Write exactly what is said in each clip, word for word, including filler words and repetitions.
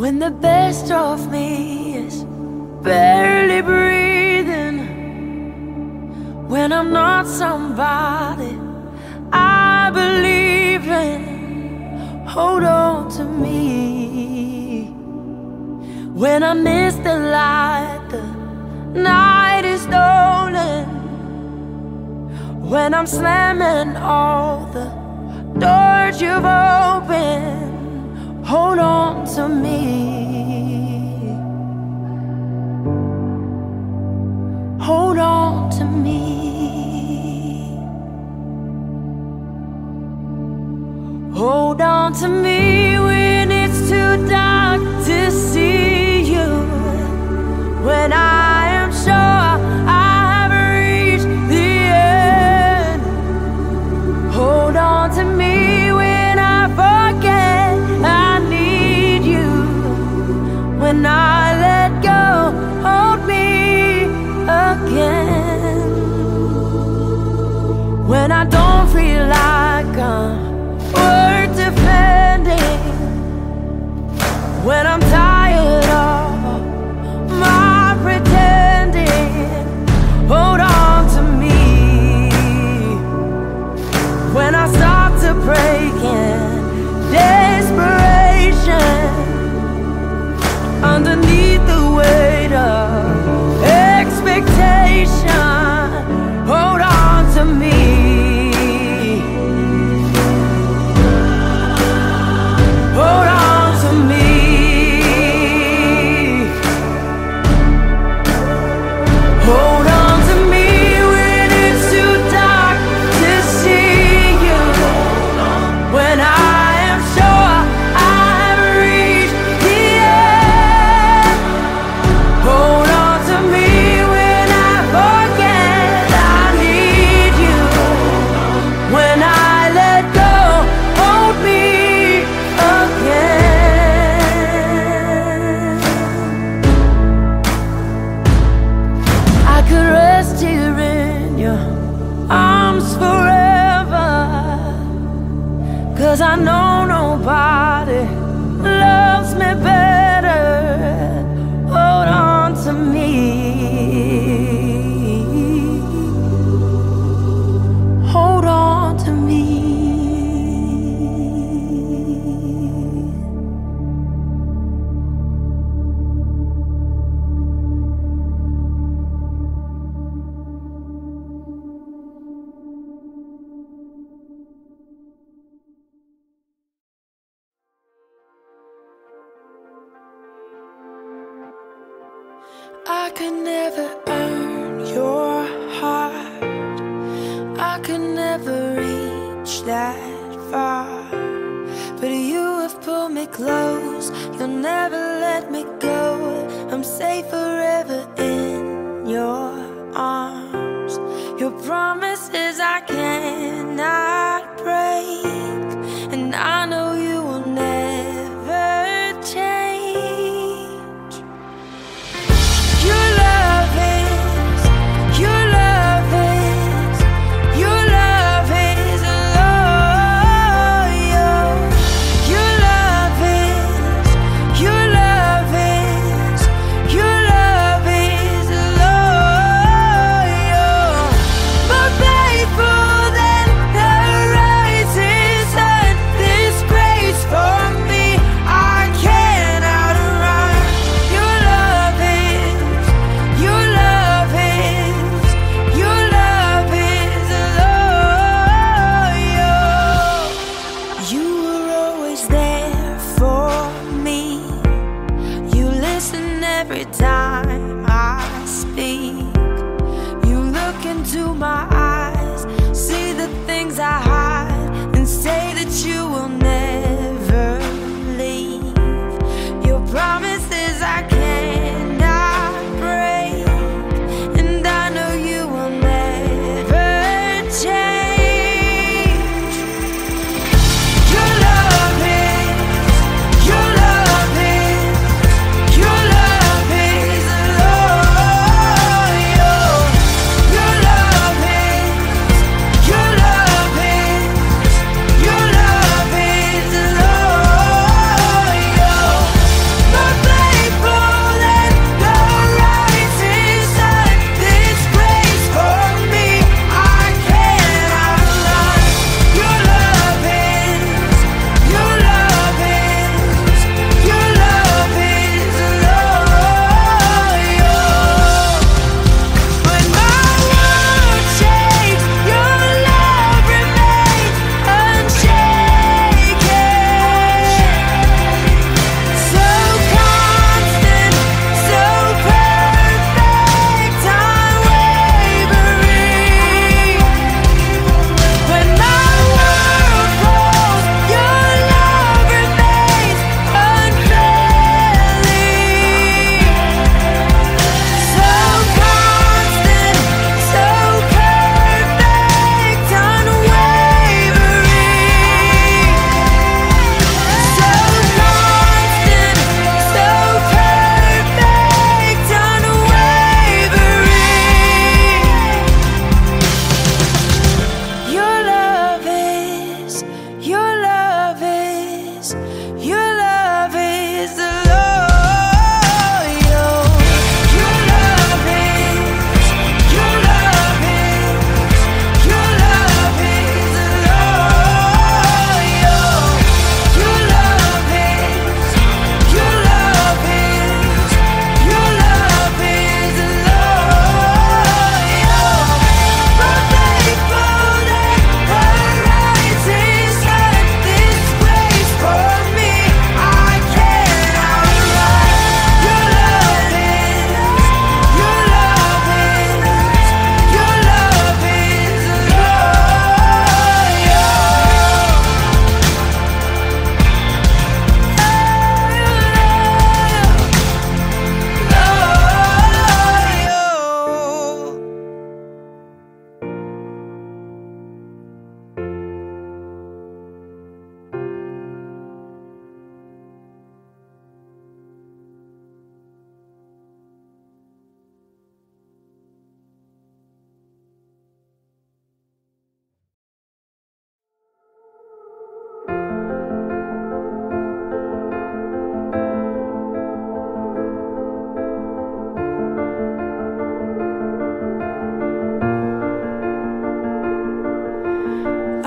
When the best of me is barely breathing, when I'm not somebody I believe in, hold on to me. When I miss the light, the night is stolen. When I'm slamming all the doors you've opened, hold on to me. Hold on to me. Hold on to me when it's too dark to see you. When I am sure I have reached the end, hold on to me. When I let go, hold me again. When I don't feel like I'm worth defending, when I'm tired of my pretending, hold on to me. When I start to break in desperation, underneath the weight of expectation, hold on to me. Hold on to me. Hold on to me when it's too dark to see you. When I for that.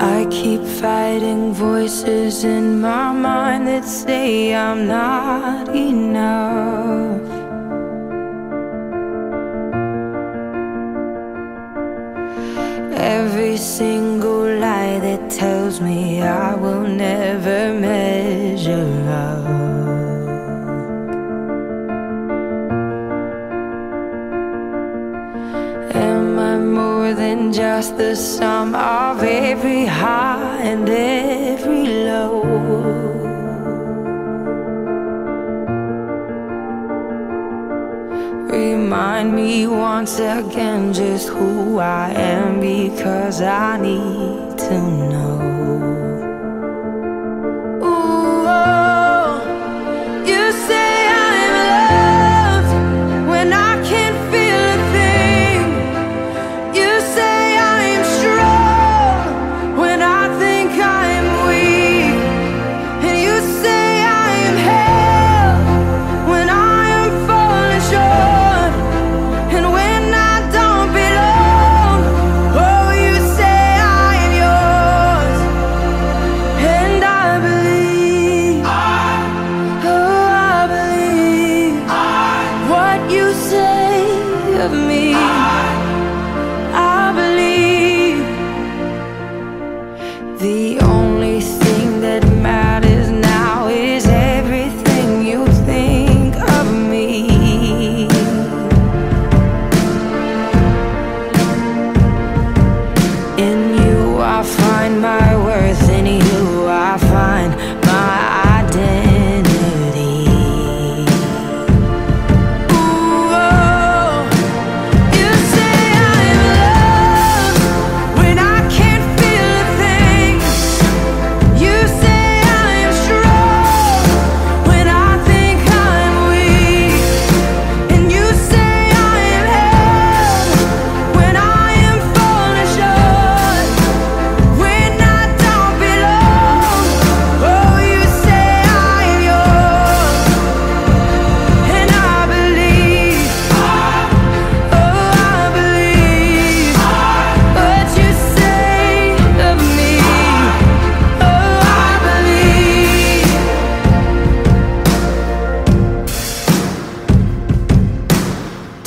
I keep fighting voices in my mind that say I'm not enough. Every single lie that tells me I will never measure up. Am I more than just the sum of every high and every low? Remind me once again just who I am, because I need to know. Ooh, oh, you say I'm loved when I can't feel a thing. You say I'm strong when I think I'm weak. And you say I'm held when I am falling short.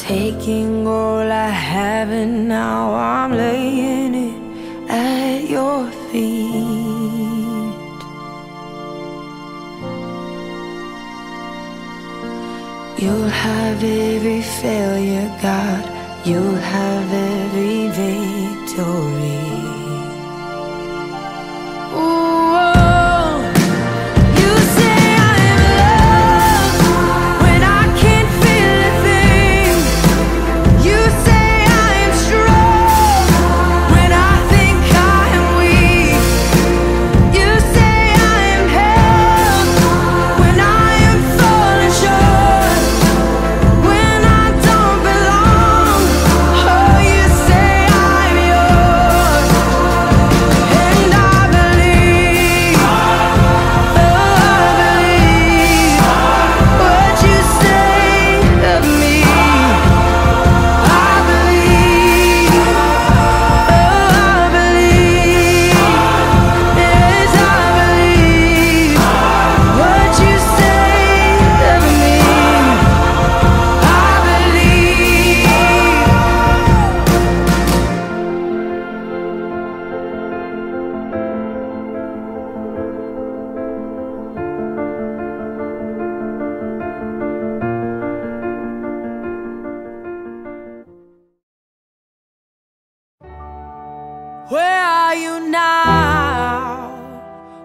Taking all I have and now I'm laying it at your feet. You'll have every failure, God. You'll have every victory. Ooh, oh, you say I'm loved when I can't feel a thing. You say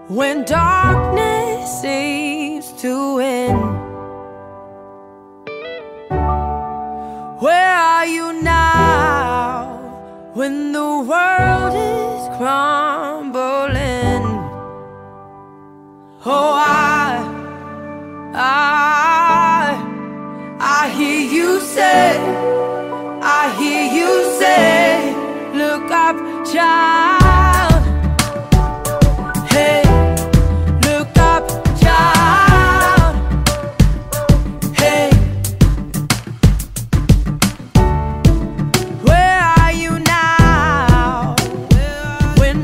when darkness seems to end, where are you now? When the world is crumbling, oh, I, I, I hear you say, I hear you say, look up, child. When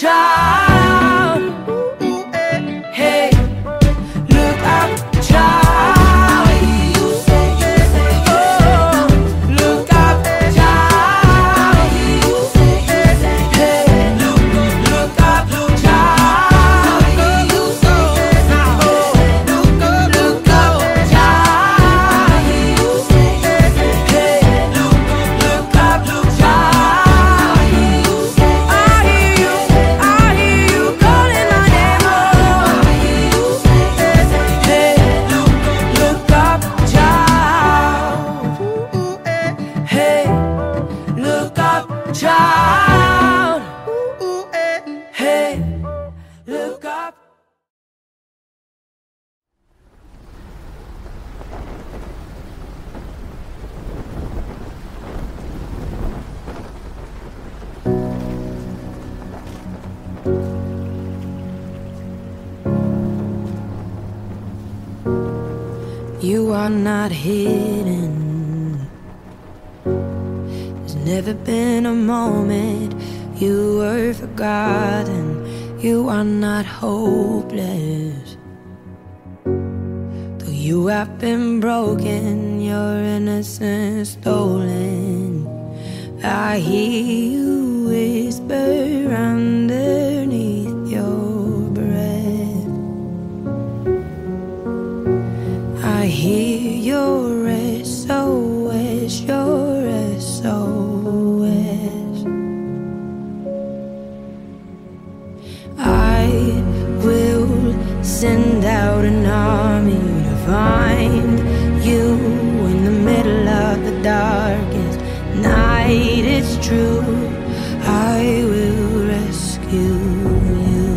child. Ooh, eh. Hey, look up, child. You say, you say, oh, look up, child. You say, you say, hey, look, look up, look, child. You say, you say, oh, look up, look up, child. You say, you say, hey, look, look up, look, child. You say, I hear you, I hear you calling my name. I hear you say, hey, look, look up, child. Hey, look up, child. Hey, look up. You are not hidden. There's never been a moment you were forgotten. You are not hopeless. Though you have been broken, your innocence stolen. I hear you whisper underneath your breath. I hear your S O S, your S O S. I will send out an army to find you in the middle of the darkest night. It's true, I will rescue you.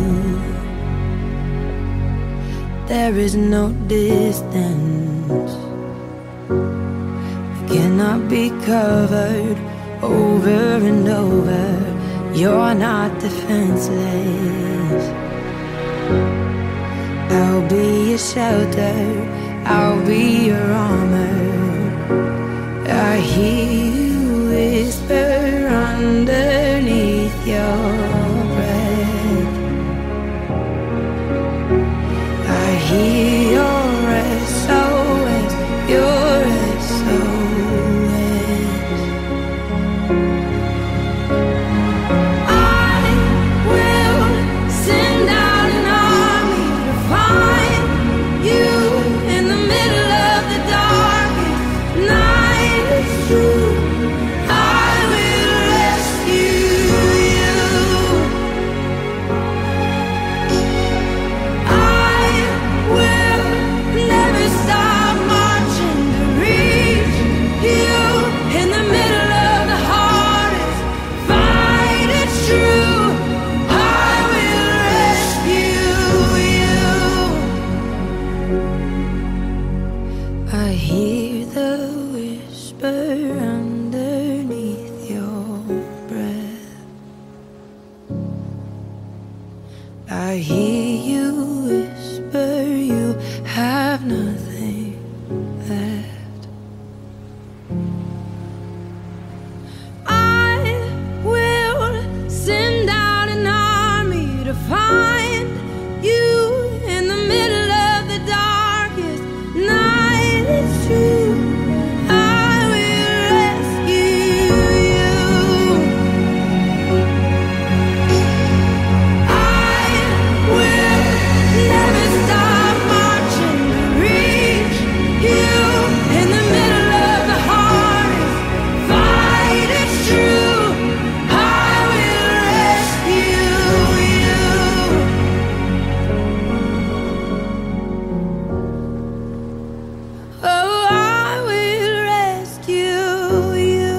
There is no distance that cannot be covered over and over. You're not defenseless. I'll be your shelter, I'll be your armor. I hear you whisper underneath your breath. I hear your S O S, your S O S. I will send out an army to find you in the middle of the darkest night. It's true, I will rescue you. I will never stop marching to reach you in the middle of the hardest fight. It's true, I will rescue you. I hear the whisper underneath your breath. I hear you whisper, you have nothing left. I will send out an army to find you in the middle of the darkest night. It's true, I will rescue you. I will never stop marching to reach you in the middle of the hardest fight. It's true, I will rescue you. Oh, I will rescue you.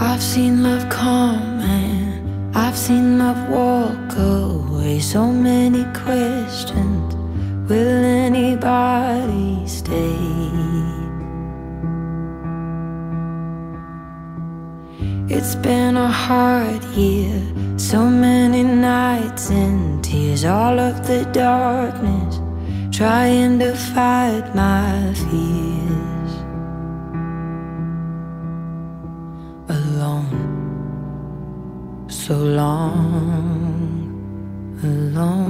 I've seen love come and I've seen love walk away, so many questions. Will anybody stay? It's been a hard year, so many nights and tears, all of the darkness, trying to fight my fears. Alone, so long, alone.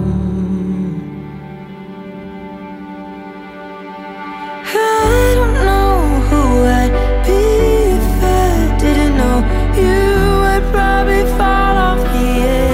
I don't know who I'd be if I didn't know you. I'd probably fall off the edge.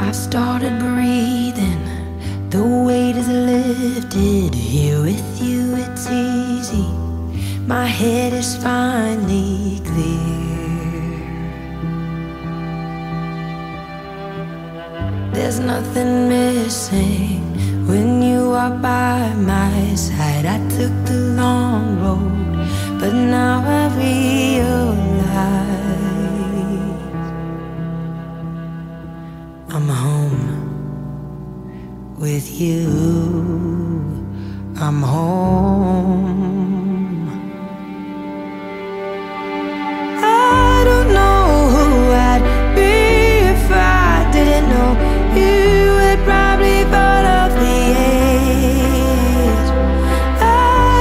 I started breathing, the weight is lifted. Here with you it's easy, my head is finally clear. There's nothing missing when you are by my side. I took the long road, but now I realize I'm home with you. I'm home. I don't know who I'd be if I didn't know you. I'd probably fall off the edge. I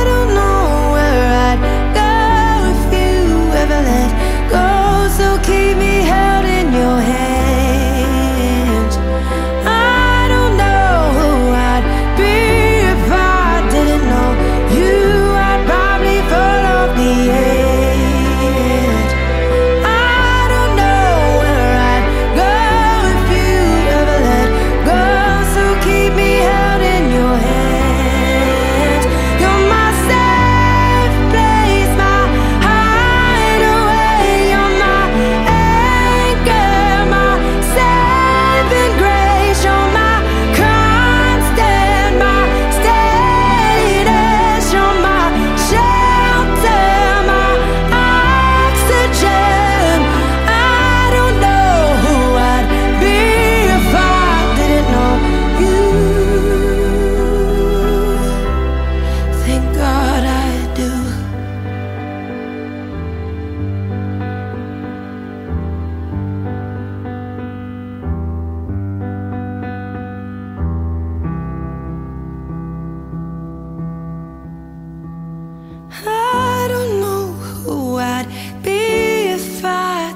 don't know where I'd go if you ever let go. So keep me held in your hand.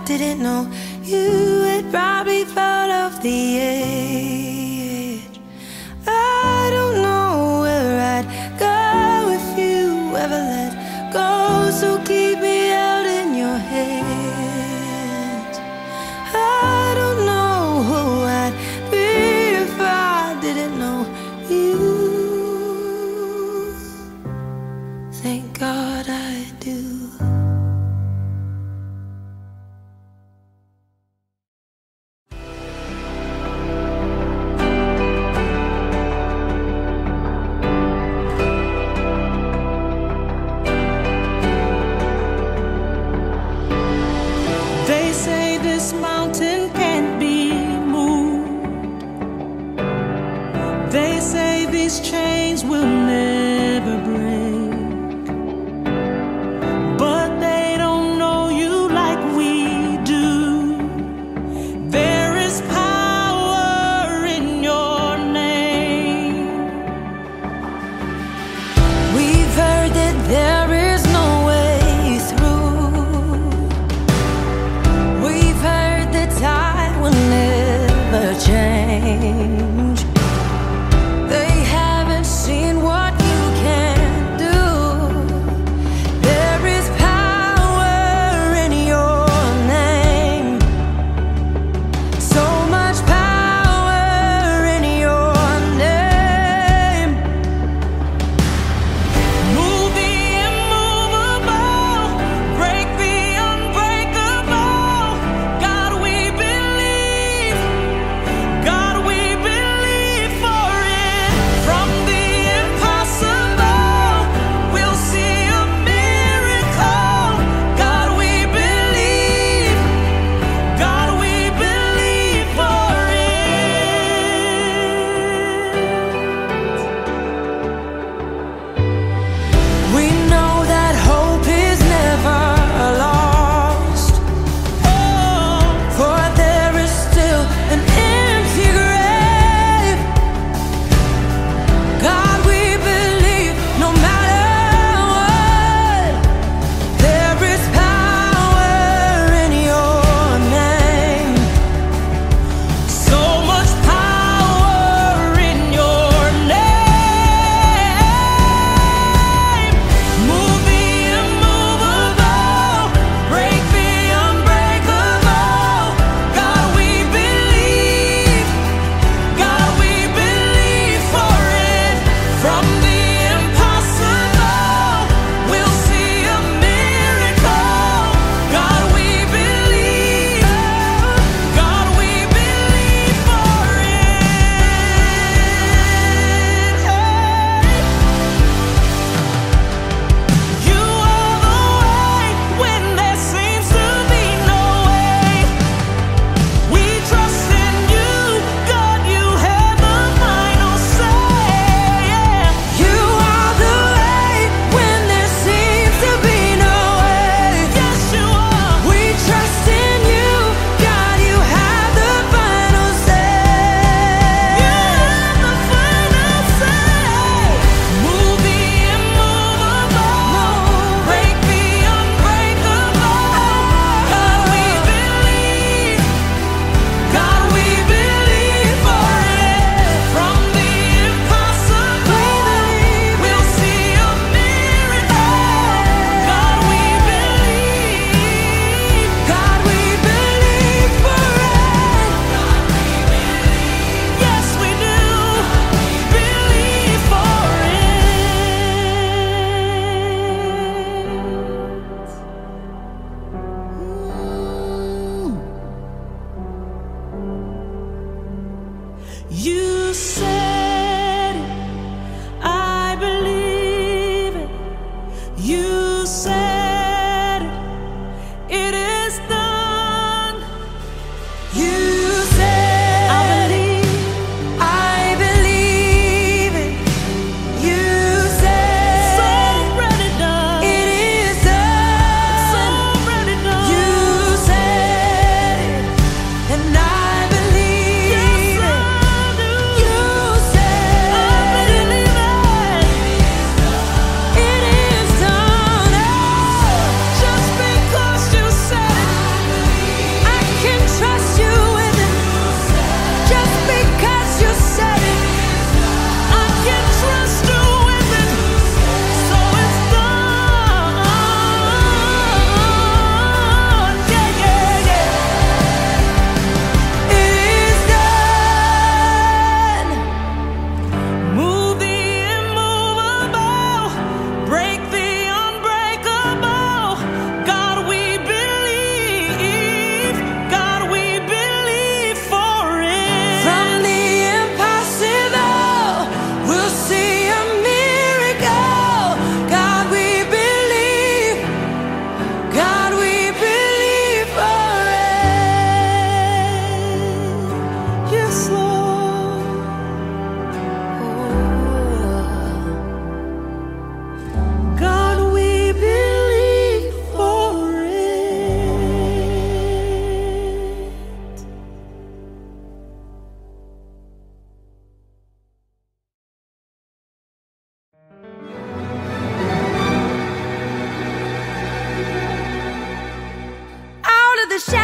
Didn't know you had probably fall off the edge. I don't know where I'd go if you ever let go. So keep me out in your hands. I don't know who I'd be if I didn't know you. Thank God I do.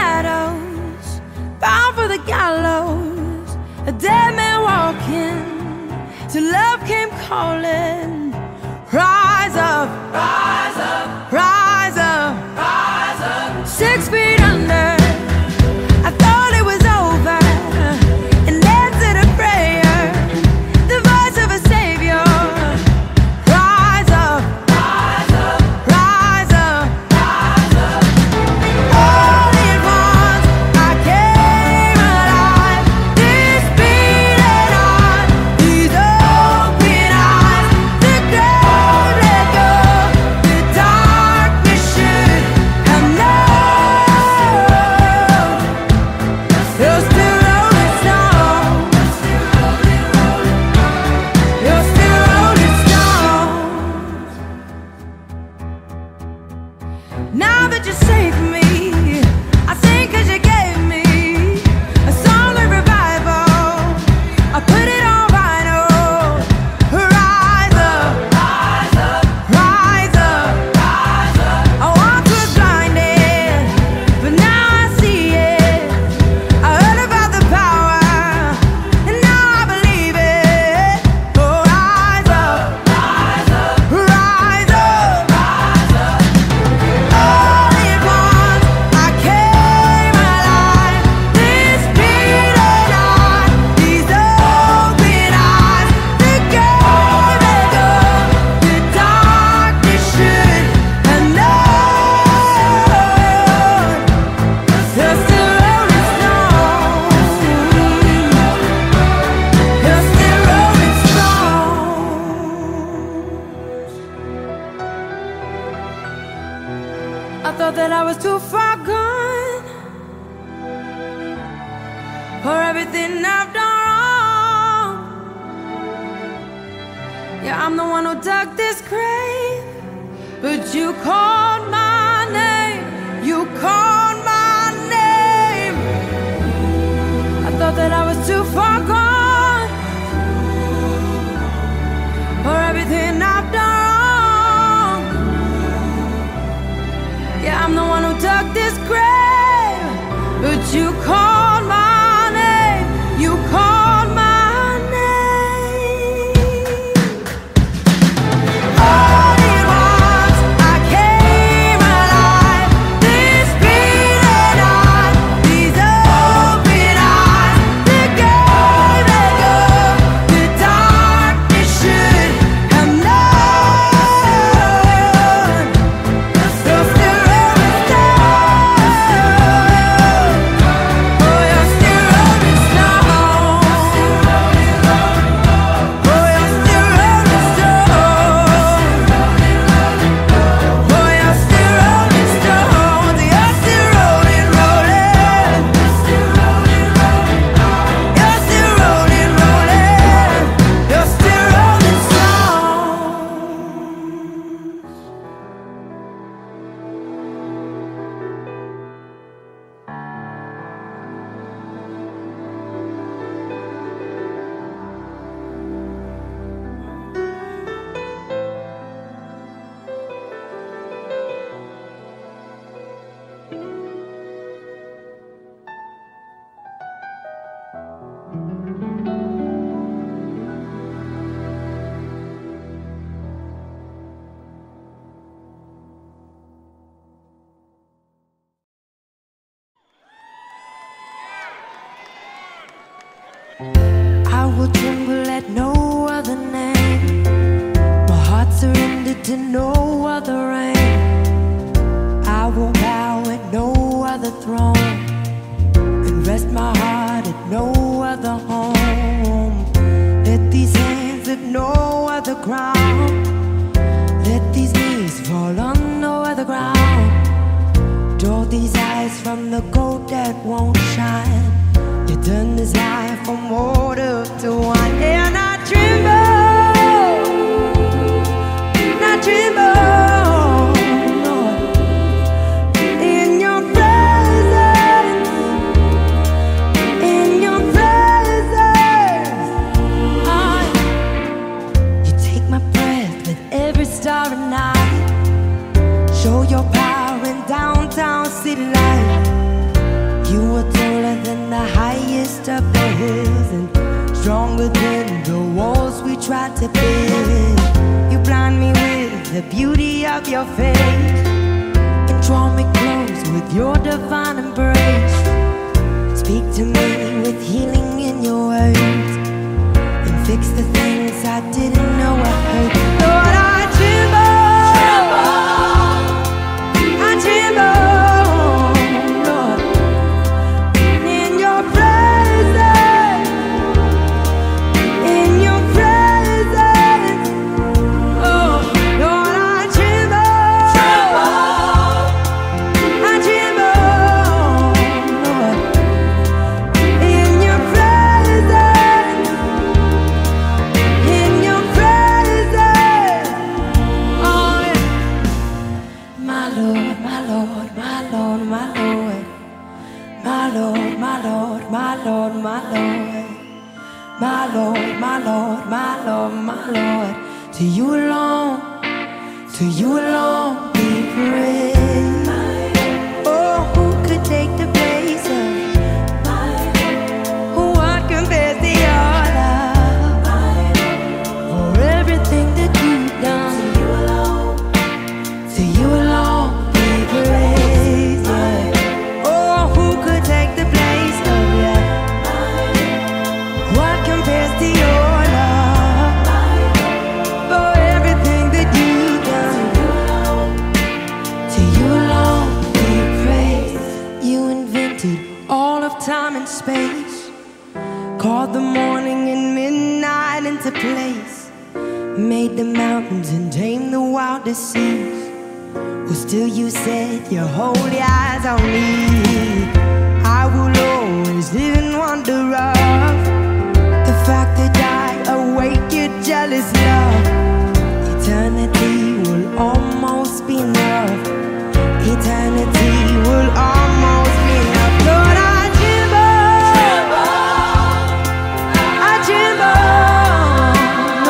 shadows, bound for the gallows, a dead man walking, till love came calling. Rise up, rise up, rise up, rise up. Six feet under. Now that you saved me, I sing 'cause you gave me a song of revival. I put it on vinyl. Rise up, rise up, rise up, rise up. I once was blinded, but now I see it. I heard about the power, and now I believe it. Oh, rise up, rise up, rise up, rise up. Rise up. I thought that I was too far gone for everything I've done wrong. Yeah, I'm the one who dug this grave, but you called my name. You called my name. I thought that I was too far gone for everything I've done. Yeah, I'm the one who dug this grave, but you called my name, you called. I will tremble at no other name. My heart surrendered to no other reign. I will bow at no other throne and rest my heart at no other home. Let these hands at no other ground. Let these knees fall on no other ground. Draw these eyes from the gold that won't shine. You turn this life from water to wine. And I tremble, and I tremble in your presence, in your presence. I, you take my breath with every star and night. Show your power in downtown city light. climbed up the hills, and strong within the walls we tried to build. You blind me with the beauty of your face, and draw me close with your divine embrace. Speak to me with healing in your words, and fix the things I didn't know I hurt. Lord, I tremble, I tremble. To you alone, to you alone be praised. Oh, who could take the place of my love? Who what compares to your love? For everything that you've done, to you alone, to you alone be praised. Oh, who could take the place of your love? What compares to your space? Called the morning and midnight into place, made the mountains and tamed the wildest seas. Well, still you set your holy eyes on me. I will always live in wonder of the fact that I awake your jealous love. Eternity will almost be enough. Eternity will almost be enough. Lord, I I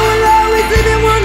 will always live in one.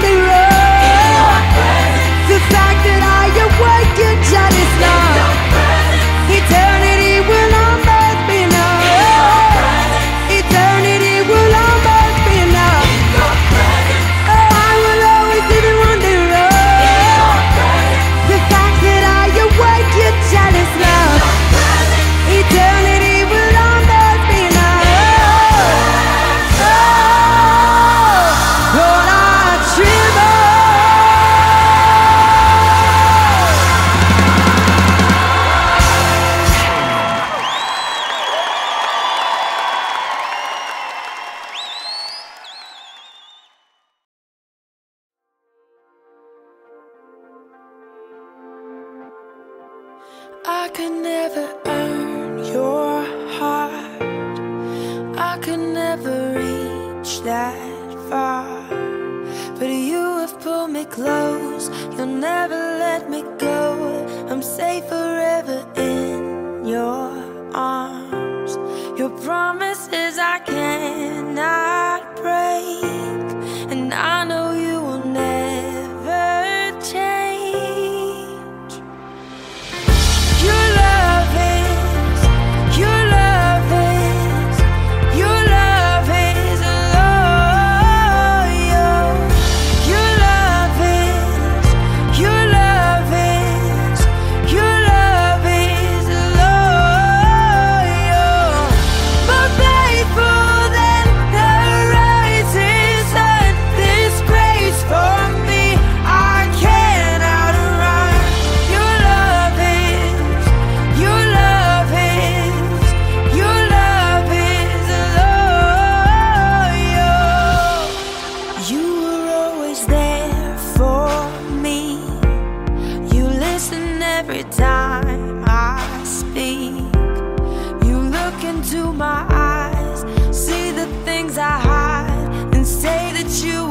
could never earn your heart. I could never reach that far. But you have pulled me close. You'll never let me go. I'm safe forever in your arms. Your promises I cannot break, and I know you will never change. Your love is, your love is, your love is loyal. Your love is, your love is, your love is loyal. More faithful than the rising sun. This grace for me I cannot run. Your love is, your love is, your love is loyal. You were always there for me. You listen every time I speak. You look into my eyes, see the things I hide, and say that you